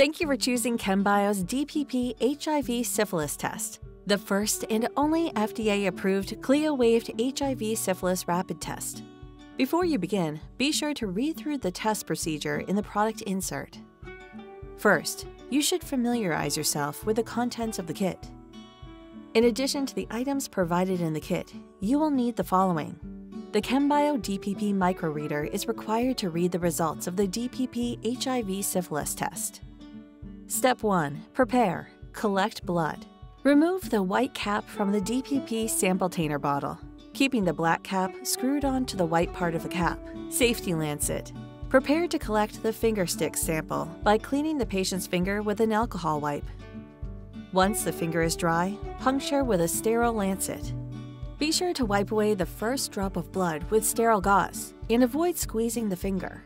Thank you for choosing ChemBio's DPP HIV Syphilis Test, the first and only FDA-approved, CLIA-waived HIV syphilis rapid test. Before you begin, be sure to read through the test procedure in the product insert. First, you should familiarize yourself with the contents of the kit. In addition to the items provided in the kit, you will need the following. The ChemBio DPP microreader is required to read the results of the DPP HIV syphilis test. Step 1. Prepare. Collect blood. Remove the white cap from the DPP sampletainer bottle, keeping the black cap screwed onto the white part of the cap. Safety lancet. Prepare to collect the finger stick sample by cleaning the patient's finger with an alcohol wipe. Once the finger is dry, puncture with a sterile lancet. Be sure to wipe away the first drop of blood with sterile gauze and avoid squeezing the finger.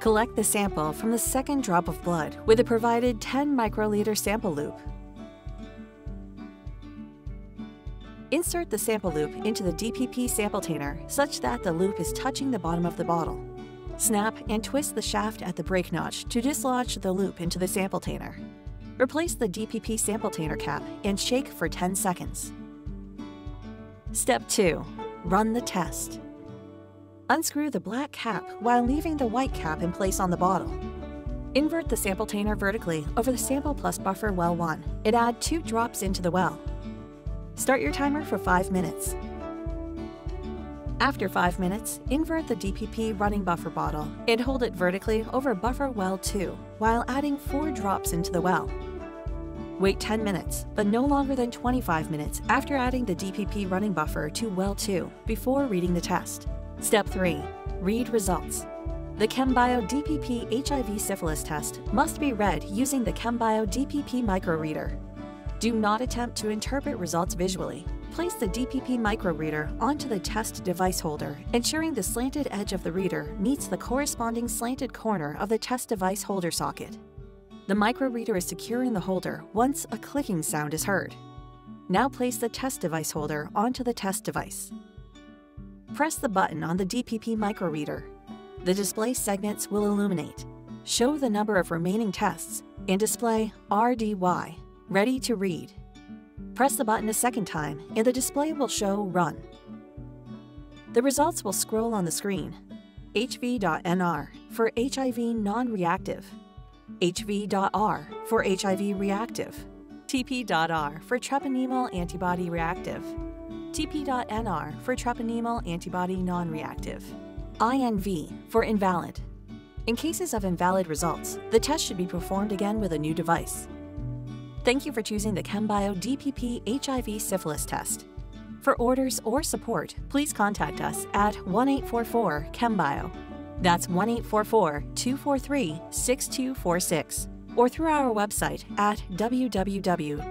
Collect the sample from the second drop of blood with a provided 10 microliter sample loop. Insert the sample loop into the DPP sampletainer such that the loop is touching the bottom of the bottle. Snap and twist the shaft at the break notch to dislodge the loop into the sampletainer. Replace the DPP sampletainer cap and shake for 10 seconds. Step 2. Run the test. Unscrew the black cap while leaving the white cap in place on the bottle. Invert the sampletainer vertically over the sample plus buffer well 1 and add 2 drops into the well. Start your timer for 5 minutes. After 5 minutes, invert the DPP running buffer bottle and hold it vertically over buffer well 2 while adding 4 drops into the well. Wait 10 minutes, but no longer than 25 minutes after adding the DPP running buffer to well 2 before reading the test. Step 3. Read results. The ChemBio DPP HIV syphilis test must be read using the ChemBio DPP microreader. Do not attempt to interpret results visually. Place the DPP microreader onto the test device holder, ensuring the slanted edge of the reader meets the corresponding slanted corner of the test device holder socket. The microreader is secure in the holder once a clicking sound is heard. Now place the test device holder onto the test device. Press the button on the DPP microreader. The display segments will illuminate, show the number of remaining tests, and display RDY, ready to read. Press the button a second time and the display will show Run. The results will scroll on the screen. HV.NR for HIV non-reactive, HV.R for HIV reactive, TP.R for treponemal antibody reactive, TP.NR for treponemal antibody non-reactive, INV for invalid. In cases of invalid results, the test should be performed again with a new device. Thank you for choosing the ChemBio DPP HIV Syphilis Test. For orders or support, please contact us at 1-844-CHEMBIO. That's 1-844-243-6246 or through our website at www.chembio.com.